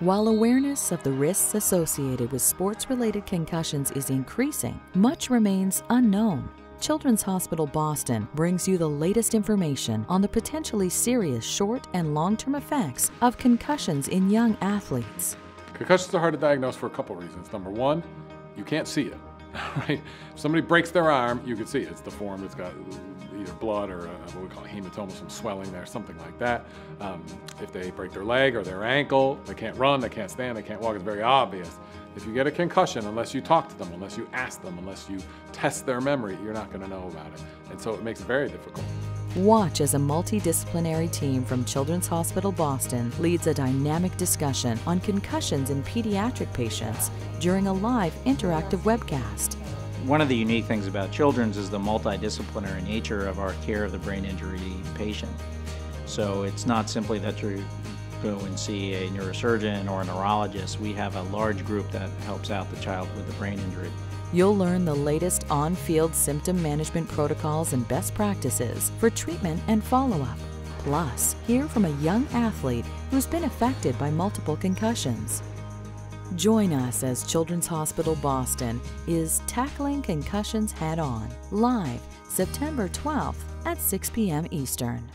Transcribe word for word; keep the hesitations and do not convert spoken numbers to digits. While awareness of the risks associated with sports-related concussions is increasing, much remains unknown. Children's Hospital Boston brings you the latest information on the potentially serious short and long-term effects of concussions in young athletes. Concussions are hard to diagnose for a couple reasons. Number one, you can't see it. Right? If somebody breaks their arm, you can see it. It's deformed, it's got either blood or a, what we call hematoma, some swelling there, something like that. Um, if they break their leg or their ankle, they can't run, they can't stand, they can't walk, it's very obvious. If you get a concussion, unless you talk to them, unless you ask them, unless you test their memory, you're not going to know about it. And so it makes it very difficult. Watch as a multidisciplinary team from Children's Hospital Boston leads a dynamic discussion on concussions in pediatric patients during a live interactive webcast. One of the unique things about Children's is the multidisciplinary nature of our care of the brain injury patient. So it's not simply that you go and see a neurosurgeon or a neurologist. We have a large group that helps out the child with the brain injury. You'll learn the latest on-field symptom management protocols and best practices for treatment and follow-up. Plus, hear from a young athlete who's been affected by multiple concussions. Join us as Children's Hospital Boston is tackling concussions head-on, live September twelfth at six p m Eastern.